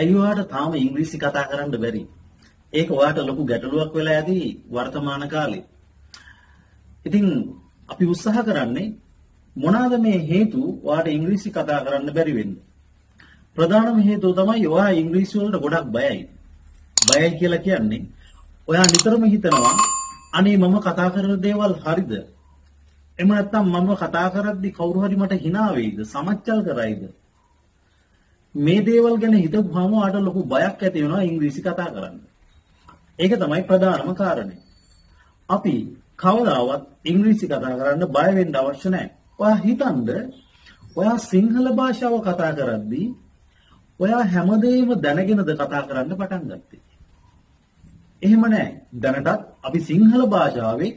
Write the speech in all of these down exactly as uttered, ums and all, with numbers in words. ඇයිවාට තාම ඉංග්‍රීසි කතා කරන්න බැරි. ඒක ඔයාට ලොකු ගැටලුවක් වෙලා ඇති වර්තමාන කාලේ. ඉතින් අපි උත්සාහ කරන්නේ මොනවාද මේ හේතු ඔයාට ඉංග්‍රීසි කතා කරන්න බැරි වෙන්නේ? ප්‍රධානම හේතුව තමයි ඔයා ඉංග්‍රීසි වලට ගොඩක් බයයි. බයයි කියලා කියන්නේ ඔයා නිතරම හිතනවා අනේ මම කතා කරන දේවල් හරිද? එහෙම නැත්නම් මම කතා කරද්දි කවුරු හරි මට hina වෙයිද? සමච්චල් කරයිද? මේ දේවල් ගැන හිතුවාම ඔයාට ලොකු බයක් ඇති වෙනවා ඉංග්‍රීසි කතා කරන්න. ඒක තමයි ප්‍රධානම කාරණේ. අපි කවදාවත් ඉංග්‍රීසි කතා කරන්න බය වෙන්න අවශ්‍ය නැහැ. ඔයා හිතන්න ඔයා සිංහල භාෂාව කතා කරද්දී ඔයා හැමදේම දැනගෙනද කතා කරන්න පටන් ගත්තේ? එහෙම නැහැ. දැනටත් අපි සිංහල භාෂාවේ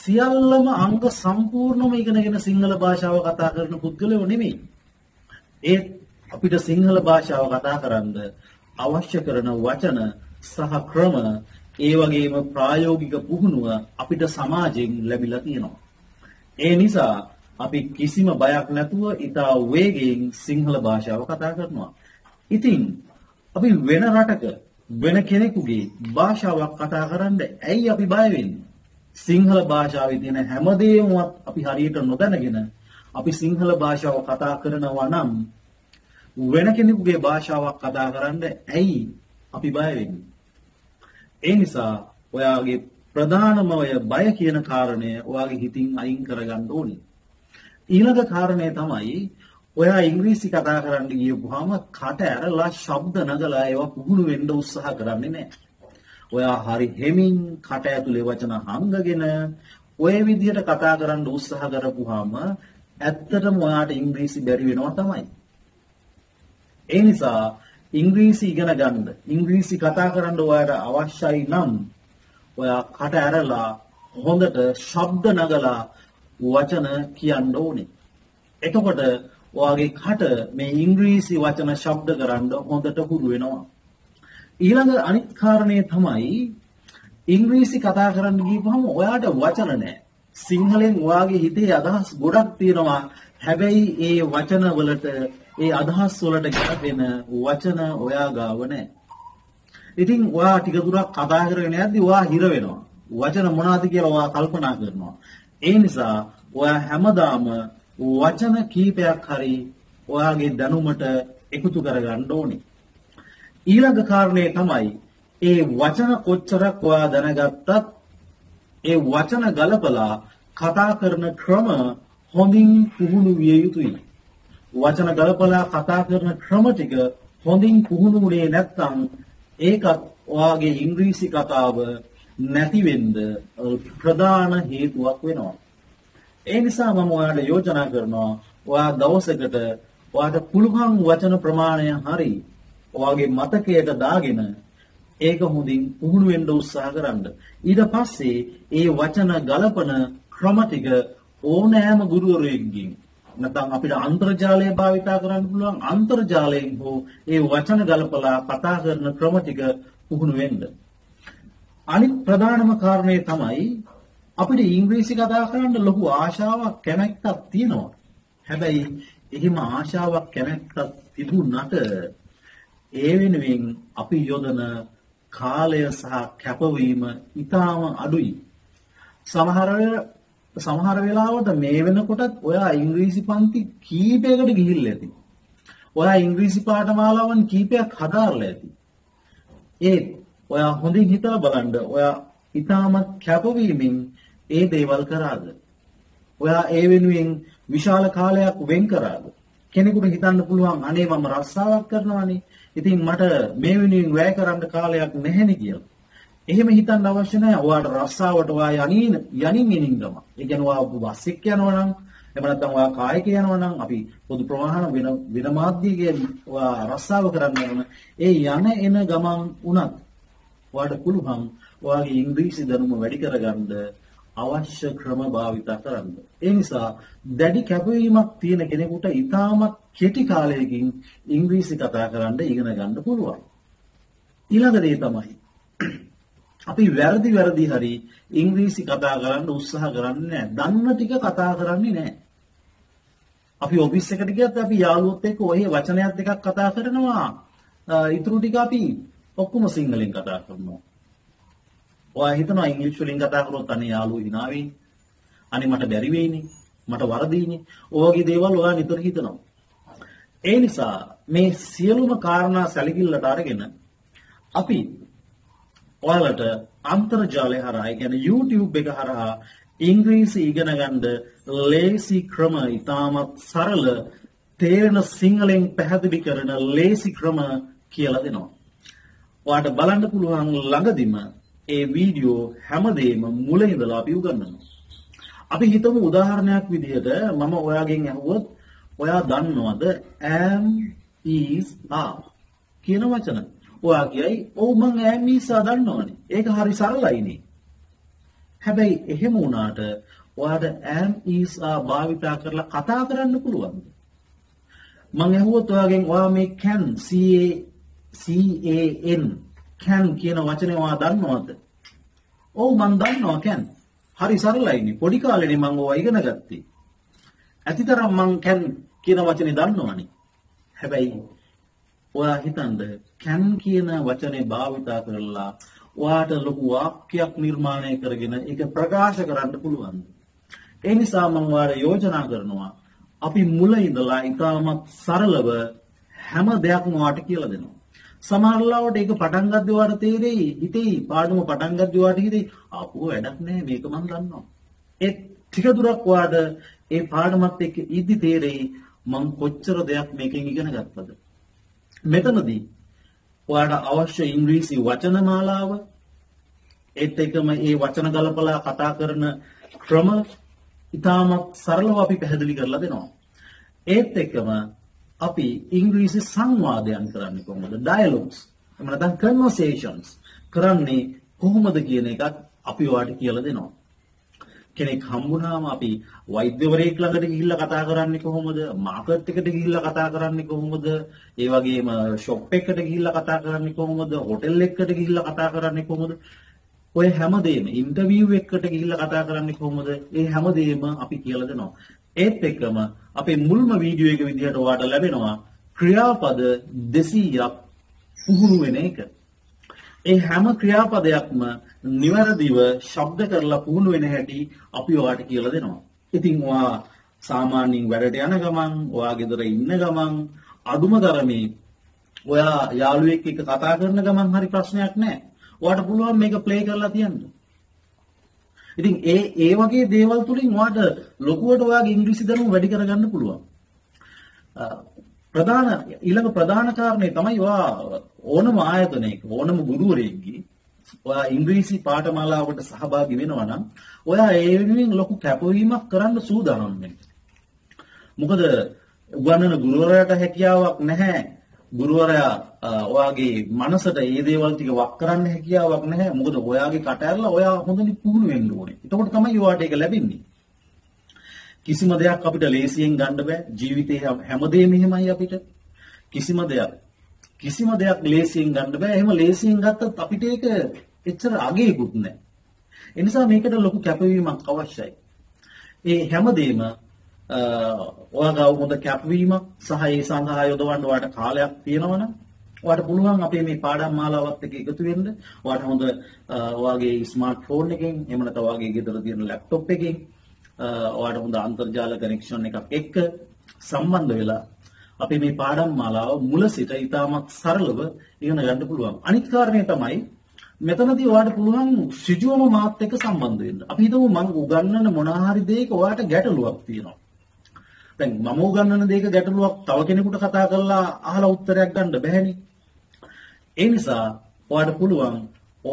සියල්ලම අංග සම්පූර්ණම ඉගෙනගෙන සිංහල භාෂාව කතා කරන පුද්ගලයෝ නෙමෙයි. ඒ අපිට සිංහල භාෂාව කතා කරන්න අවශ්‍ය කරන වචන සහ ක්‍රම ඒ වගේම ප්‍රායෝගික පුහුණුව අපිට සමාජයෙන් ලැබිලා තියෙනවා. ඒ නිසා අපි කිසිම බයක් නැතුව ඉතා වේගයෙන් සිංහල භාෂාව කතා කරනවා. ඉතින් අපි වෙන රටක වෙන කෙනෙකුගේ භාෂාවක් කතා කරන්න ඇයි අපි බය වෙන්නේ? සිංහල භාෂාවේ තියෙන හැමදේමවත් අපි හරියට නොදැනගෙන අපි සිංහල භාෂාව කතා කරනවා නම් වෙන කෙනෙකුගේ භාෂාවක් කතා කරන්න ඇයි අපි බය වෙන්නේ? ඒ නිසා ඔයාගේ ප්‍රධානම ඔය බය කියන කාරණය ඔයාගේ හිතින් අයින් කරගන්න ඕනේ. ඊළඟ කාරණය තමයි ඔයා ඉංග්‍රීසි කතා කරන්න ගියපුවාම කට ඇරලා ශබ්ද නගලා ඒවා පුහුණු වෙන්න උත්සාහ කරන්නේ නැහැ. ඔයා හරි හෙමින් කට ඇතුලේ වචන හංගගෙන ඔය විදිහට කතා කරන්න උත්සාහ කරපුවාම ඇත්තටම ඔයාට ඉංග්‍රීසි බැරි වෙනවා තමයි. ඒ නිසා ඉංග්‍රීසි ඉගෙන ගන්න, ඉංග්‍රීසි කතා කරන්න ඔයාට අවශ්‍යයි නම් ඔයා කට ඇරලා හොඳට ශබ්ද නගලා වචන කියන්න ඕනේ. එතකොට ඔයාගේ කට මේ ඉංග්‍රීසි වචන ශබ්ද කරන්න හොඳට හුරු වෙනවා. ඊළඟ අනිත් කාරණේ තමයි ඉංග්‍රීසි කතා කරන්න ගියපුවම ඔයාට වචන නැහැ. සිංහලෙන් ඔයාගේ හිතේ අදහස් ගොඩක් තියෙනවා. හැබැයි ඒ වචන වලට ඒ අදහස් වලට ගැලපෙන වචන ඔයා ගාව නැහැ. ඉතින් ඔයා ටික දුරක් කතා කරගෙන යද්දී ඔයා හිර වෙනවා. වචන මොනවද කියලා ඔයා කල්පනා කරනවා. ඒ නිසා ඔයා හැමදාම වචන කීපයක් හරි ඔයාගේ දැනුමට එකතු කරගන්න ඕනේ. ඊළඟ කාරණේ තමයි ඒ වචන කොච්චරක් ඔයා දැනගත්තත් ඒ වචන ගලපලා කතා කරන ක්‍රම හොඳින් පුහුණු විය යුතුයි. වචන ගලපලා කතා කරන ක්‍රම ටික හොඳින් පුහුණු වුණේ නැත්නම් ඒකත් ඔයාගේ ඉංග්‍රීසි කතාව නැති වෙන්න ප්‍රධාන හේතුවක් වෙනවා. ඒ නිසා මම ඔයාලට යෝජනා කරනවා ඔයා දවසකට ඔයාට පුළුවන් වචන ප්‍රමාණය හරි ඔයාගේ මතකයට දාගෙන ඒක හොඳින් පුහුණු වෙන්න උත්සාහ කරන්න. ඊට පස්සේ ඒ වචන ගලපන ක්‍රම ටික ඕනෑම ගුරුවරයෙක්ගෙන් නැත්නම් අපිට අන්තර්ජාලය භාවිතා කරන්න පුළුවන් අන්තර්ජාලයෙන් හෝ ඒ වචන ගලපලා කතා කරන ක්‍රම ටික පුහුණු වෙන්න. අනිත් ප්‍රධානම කාරණේ තමයි අපිට ඉංග්‍රීසි කතා කරන්න ලොකු ආශාවක් කැමැත්තක් තියෙනවා. හැබැයි එහෙම ආශාවක් කැමැත්තක් තිබුණාට ඒ වෙනුවෙන් අපි යොදන කාලය සහ කැපවීම ඉතාම අඩුයි. සමහර සමහර වෙලාවට මේ වෙනකොටත් ඔයා ඉංග්‍රීසි පන්ති කීපයකට ගිහිල්ලා ඇති. ඔයා ඉංග්‍රීසි පාඨමාලාවන් කීපයක් හදාarලා ඇති. ඒ ඔයා හොඳින් හිතලා බලන්න ඔයා ඉතාමත් කැපවීමෙන් ඒ දේවල් කරාද? ඔයා ඒ වෙනුවෙන් විශාල කාලයක් වෙන් කරාද? කෙනෙකුට හිතන්න පුළුවන් අනේ මම රස්සාවක් කරනවානේ. ඉතින් මට මේ වෙනුවෙන් වැය කරන්න කාලයක් නැහැනේ කියලා. එහෙම හිතන්න අවශ්‍ය නැහැ. ඔයාට රස්සාවට ඔයා යන්නේ යනින් යනින් ගම. ඒ කියන්නේ ඔයා බස් එක යනවා නම් එහෙම නැත්නම් ඔයා කායක යනවා නම් අපි පොදු ප්‍රවාහන වෙන වෙන මාධ්‍යයකින් ඔයා රස්සාව කරන්න යනවා. ඒ යන එන ගමන් උනත් ඔයාට පුළුවන් ඔයාගේ ඉංග්‍රීසි දැනුම වැඩි කරගන්න අවශ්‍ය ක්‍රම භාවිතා කරන්න. ඒ නිසා දැඩි කැපවීමක් තියෙන කෙනෙකුට ඉතාමත් කෙටි කාලයකින් ඉංග්‍රීසි කතා කරන්න ඉගෙන ගන්න පුළුවන්. ඊළඟ දේ තමයි අපි වැරදි වැරදි හරි ඉංග්‍රීසි කතා කරන්න උත්සාහ කරන්නේ නැහැ. දන්න ටික කතා කරන්නේ නැහැ. අපි ඔෆිස් එකට ගියත් අපි යාළුවොත් එක්ක ඔය වචනයක් දෙකක් කතා කරනවා. ඉතුරු ටික අපි ඔක්කොම සිංහලෙන් කතා කරනවා. ඔයා හිතනවා ඉංග්‍රීසි වලින් කතා කරොත් අනේ යාළුවෝ hina වෙන්නේ. අනේ මට බැරි වෙයිනේ. මට වරදීනේ. ඔයගේ දේවල් ඔයා නිතර හිතනවා. ඒ නිසා මේ සියලුම කාරණා සැලකිල්ලට අරගෙන අපි ඔයාලට අන්තර්ජාලය හරහා, ඒ කියන්නේ YouTube එක හරහා ඉංග්‍රීසි ඉගෙන ගන්න ලේසි ක්‍රම, ඉතාමත් සරල තේරෙන සිංහලෙන් පැහැදිලි කරන ලේසි ක්‍රම කියලා දෙනවා. ඔයාට බලන්න පුළුවන් ළඟදිම ඒ වීඩියෝ හැමදේම මුල ඉඳලා අපි උගන්වනවා. අපි හිතමු උදාහරණයක් විදිහට මම ඔයාගෙන් අහුවොත් ඔයා දන්නවද am is are කියන වචන? ඔයා කියයි ඔව් මම am is are දන්නවනේ. ඒක හරි සරලයිනේ. හැබැයි එහෙම වුණාට ඔයාට am is are භාවිතා කරලා කතා කරන්න පුළුවන්ද? මම අහුවොත් ඔයාගෙන් ඔයා මේ can c a c a n can කියන වචනේ ඔයා දන්නවද? ඔව් මම දන්නවා can. හරි සරලයිනේ. පොඩි කාලේනේ මම ඕවා ඉගෙන ගත්තේ. ඇතිතරම් මම can කියන වචනේ දන්නවනේ. හැබැයි ඔයා හිතනද can කියන වචනේ භාවිතා කරලා ඔයාට ලොකු වාක්‍යයක් නිර්මාණය කරගෙන ඒක ප්‍රකාශ කරන්න පුළුවන්ද? ඒ නිසා මම ඔයාලා යෝජනා කරනවා අපි මුල ඉඳලා ඉතාමත් සරලව හැම දෙයක්ම ඔයාලට කියලා දෙනවා. සමහර ලාවට ඒක පටන් ගද්දි ඔයාලට තේරෙයි, ඉතින් පාඩම පටන් ගද්දි ඔයාලට හිතෙයි ආපුව වැඩක් නැහැ, මේක මම දන්නවා. ඒ ටික දුරක් ඔයාලට ඒ පාඩමත් එක්ක ඉදි තේරෙයි මම කොච්චර දෙයක් මේකෙන් ඉගෙන ගත්තද. මෙතනදී ඔයාලට අවශ්‍ය ඉංග්‍රීසි වචන මාලාව, ඒත් එක්කම ඒ වචන ගලපලා කතා කරන ක්‍රම ඉතාමත් සරලව අපි පැහැදිලි කරලා දෙනවා. ඒත් එක්කම අපි ඉංග්‍රීසි සංවාදයන් කරන්නේ කොහොමද? ඩයලොග්ස්. එහෙම නැත්නම් කන්වර්සේෂන්ස් කරන්නේ කොහොමද කියන එකත් අපි ඔයාලට කියලා දෙනවා. කෙනෙක් හම්බුනාම අපි වෛද්‍යවරයෙක් ළඟට ගිහිල්ලා කතා කරන්නේ කොහොමද? මාකට් එකට ගිහිල්ලා කතා කරන්නේ කොහොමද? ඒ වගේම ෂොප් එකට ගිහිල්ලා කතා කරන්නේ කොහොමද? හෝටල් එකට ගිහිල්ලා කතා කරන්නේ කොහොමද? ඔය හැමදේම ඉන්ටර්විව් එකකට ගිහිල්ලා කතා කරන්නේ කොහොමද? ඒ හැමදේම අපි කියලා දෙනවා. ඒත් එක්කම අපේ මුල්ම වීඩියෝ එක විදිහට ඔයාලට ලැබෙනවා ක්‍රියාපද දෙසීයක් පුහුණු වෙන එක. ඒ හැම ක්‍රියාපදයක්ම නිවැරදිව ශබ්ද කරලා පුහුණු වෙන හැටි අපි ඔයාලට කියලා දෙනවා. ඉතින් ඔයා සාමාන්‍යයෙන් වැඩට යන ගමන්, ඔයා ගෙදර ඉන්න ගමන්, අඩුම තරමේ ඔයා යාළුවෙක් එක්ක කතා කරන ගමන් හරි ප්‍රශ්නයක් නැහැ. ඔයාට පුළුවන් මේක ප්ලේ කරලා තියන්න. ඉතින් ඒ ඒ වගේ දේවල් තුලින් ඔයාට ලොකුවට ඔයාගේ ඉංග්‍රීසි දැනුම වැඩි කරගන්න පුළුවන්. ප්‍රධාන ඊළඟ ප්‍රධාන කාරණේ තමයි ඔයා ඕනම ආයතනයක ඕනම ගුරුවරයෙක්ගේ ඔයා ඉංග්‍රීසි පාඨමාලාවකට සහභාගී වෙනවා නම් ඔයා ඒ වෙනුවෙන් ලොකු කැපවීමක් කරන්න සූදානම් වෙන්න. මොකද උගන්වන ගුරුවරයාට හැකියාවක් නැහැ. ගුරුවරයා ඔයාගේ මනසට මේ දේවල් ටික වක් කරන්න හැකියාවක් නැහැ. මොකද ඔයාගේ කට ඇරලා ඔයා හොඳින් පුහුණු වෙන්න ඕනේ. එතකොට තමයි ඔයාට ඒක ලැබෙන්නේ. කිසිම දෙයක් අපිට ලේසියෙන් ගන්න බෑ. ජීවිතේ හැමදේම එහෙමයි අපිට. කිසිම දෙයක් කිසිම දෙයක් ලේසියෙන් ගන්න බෑ. එහෙම ලේසියෙන් ගත්තත් අපිට ඒක එච්චර අගේකුත් නැහැ. ඒ නිසා මේකට ලොකු කැපවීමක් අවශ්‍යයි. ඒ හැමදේම ඔයාගාව හොඳ කැපවීමක් සහ ඒ සඳහා යොදවන්න ඔයාට කාලයක් තියෙනවනම් ඔයාට පුළුවන් අපේ මේ පාඩම් මාලාවත් එක්ක එකතු වෙන්න. ඔයාට හොඳ ඔයාගේ ස්මාර්ට් ෆෝන් එකෙන්, එහෙම නැත්නම් ඔයාගේ ගෙදර තියෙන ලැප්ටොප් එකෙන් ඔයාට හොඳ අන්තර්ජාල කනෙක්ෂන් එකක් එක්ක සම්බන්ධ වෙලා අපේ මේ පාඩම් මාලාව මුල සිට ඉතාමත් සරලව ඉගෙන ගන්න පුළුවන්. අනිත් කාරණය තමයි මෙතනදී ඔයාට පුළුවන් ඍජුවම මාත් එක්ක සම්බන්ධ වෙන්න. අපි හිතමු මම උගන්වන මොන හරි දෙයක ඔයාට ගැටලුවක් තියෙනවා. දැන් මම උගන්වන දෙයක ගැටලුවක් තව කෙනෙකුට කතා කරලා අහලා උත්තරයක් ගන්න බැහැනේ. ඒ නිසා ඔයාට පුළුවන්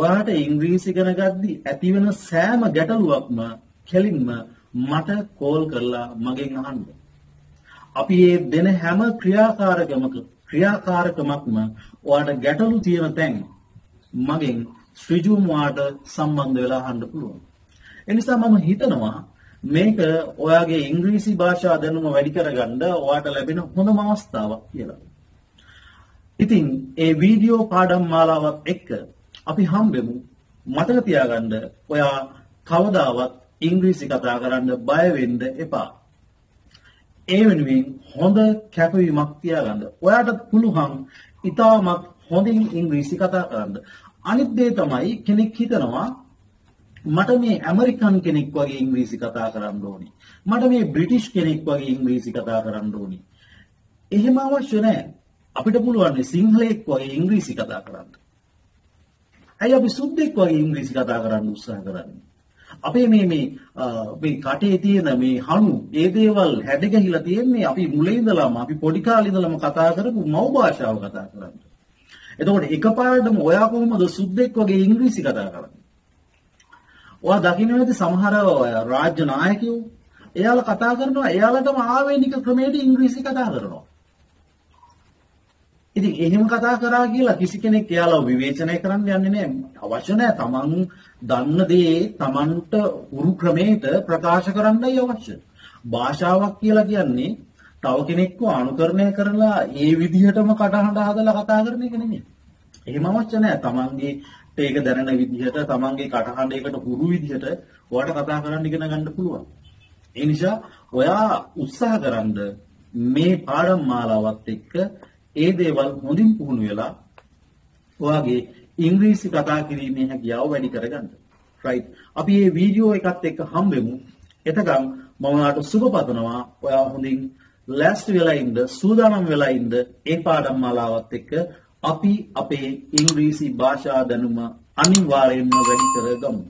ඔයාට ඉංග්‍රීසි ඉගෙන ගද්දී ඇති වෙන සෑම ගැටලුවක්ම කෙලින්ම මට කෝල් කරලා මගෙන් අහන්න. අපි මේ දෙන හැම ක්‍රියාකාරකමක ක්‍රියාකාරකමක්ම ඔයාට ගැටලු තියෙන තැන් මගෙන් ඍජුවම ඔයාට සම්බන්ධ වෙලා අහන්න පුළුවන්. ඒ නිසා මම හිතනවා මේක ඔයාගේ ඉංග්‍රීසි භාෂා දැනුම වැඩි කරගන්න ඔයාට ලැබෙන හොඳම අවස්ථාවක් කියලා. ඉතින් ඒ වීඩියෝ පාඩම් මාලාවත් එක්ක අපි හම්බෙමු. මතක තියාගන්න ඔයා කවදාවත් ඉංග්‍රීසි කතා කරන්න බය වෙන්න එපා. ඒ වෙනුවෙන් හොඳ කැපවීමක් තියාගන්න. ඔයාට පුළුවන් ඉතාමත් හොඳින් ඉංග්‍රීසි කතා කරන්න. අනිත් දේ තමයි කෙනෙක් හිතනවා මට මේ ඇමරිකන් කෙනෙක් වගේ ඉංග්‍රීසි කතා කරන්න ඕනි. මට මේ බ්‍රිටිෂ් කෙනෙක් වගේ ඉංග්‍රීසි කතා කරන්න ඕනි. එහෙම අවශ්‍ය නැහැ. අපිට පුළුවන් සිංහලෙක් වගේ ඉංග්‍රීසි කතා කරන්න. ඇයි අපි සුද්දෙක් වගේ ඉංග්‍රීසි කතා කරන්න උත්සාහ කරන්නේ? අපේ මේ මේ මේ කටේ තියෙන මේ හණු ඒ දේවල් හැඩ ගැහිලා තියෙන්නේ අපි මුලින් ඉඳලාම අපි පොඩි කාලේ ඉඳලාම කතා කරපු මව් භාෂාව කතා කරන්නේ. එතකොට එකපාරටම ඔයා කොහොමද සුද්දෙක් වගේ ඉංග්‍රීසි කතා කරන්නේ? ඔයා දකින්නේදී සමහර රාජ්‍ය නායකයෝ එයාලා කතා කරනවා එයාලටම ආවේනික ක්‍රමයේදී ඉංග්‍රීසි කතා කරනවා. ඉතින් එහෙම කතා කරා කියලා කිසි කෙනෙක් එයාලා විවේචනය කරන්න යන්නේ නැහැ. අවශ්‍ය නැහැ. තමන් දන්න දේ තමන්ට උරු ක්‍රමයට ප්‍රකාශ කරන්නයි අවශ්‍ය. භාෂාවක් කියලා කියන්නේ තව කෙනෙක්ව අනුකරණය කරලා ඒ විදිහටම කටහඬ හදලා කතා කරන එක නෙමෙයි. එහෙම අවශ්‍ය නැහැ. තමන්ගේ ඒක දැනෙන විදිහට තමන්ගේ කටහඬයකට උරු විදිහට ඔයාට කතා කරන්න ඉගෙන ගන්න පුළුවන්. ඒ නිසා ඔයා උත්සාහ කරන්ද මේ පාඩම් මාලාවත් එක්ක ඒ දේවල් හොඳින් පුහුණු වෙලා ඔයාගේ ඉංග්‍රීසි කතා කිරීමේ හැකියාව වැඩි කරගන්න. right අපි මේ වීඩියෝ එකත් එක්ක හම්බෙමු. එතකම් මම ඔයාලට සුබ පතනවා. ඔයා හොඳින් ලෑස්ති වෙලා ඉන්න, සූදානම් වෙලා ඉන්න. මේ පාඩම් මාලාවත් එක්ක අපි අපේ ඉංග්‍රීසි භාෂා දැනුම අනිවාර්යයෙන්ම වැඩි කරගමු.